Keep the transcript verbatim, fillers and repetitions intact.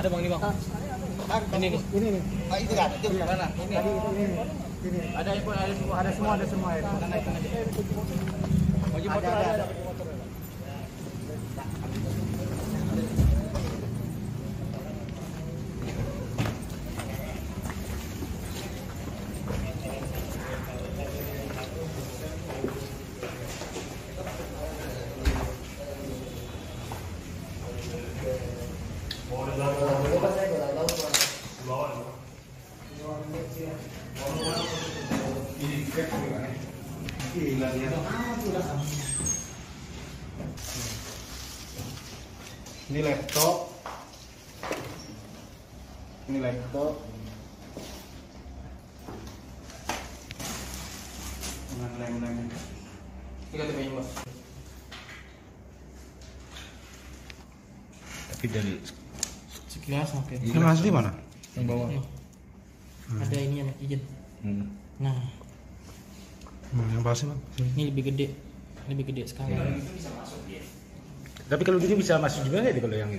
Ada bang, ini bang. Bang, ini nih. Ini nih. Ah, itu kan? Itu mana? Ini. Tadi itu ini. Ini. Ada iPhone, ada semua, ada semua, ada semua ya. Kan naik aja. Bagi motor ada, ada bagi motor. Ini laptop, ini laptop, dengan lem-lem. Kita temuin mas. Tapi dari sekilas oke. Ini asli mana? Yang bawah. Hmm. Ada ini yang izin. Hmm. Nah. Hmm, yang pasti mas. Ini lebih gede, lebih gede sekali. Tapi kalau gini bisa masuk juga nggak ya kalau yang ini?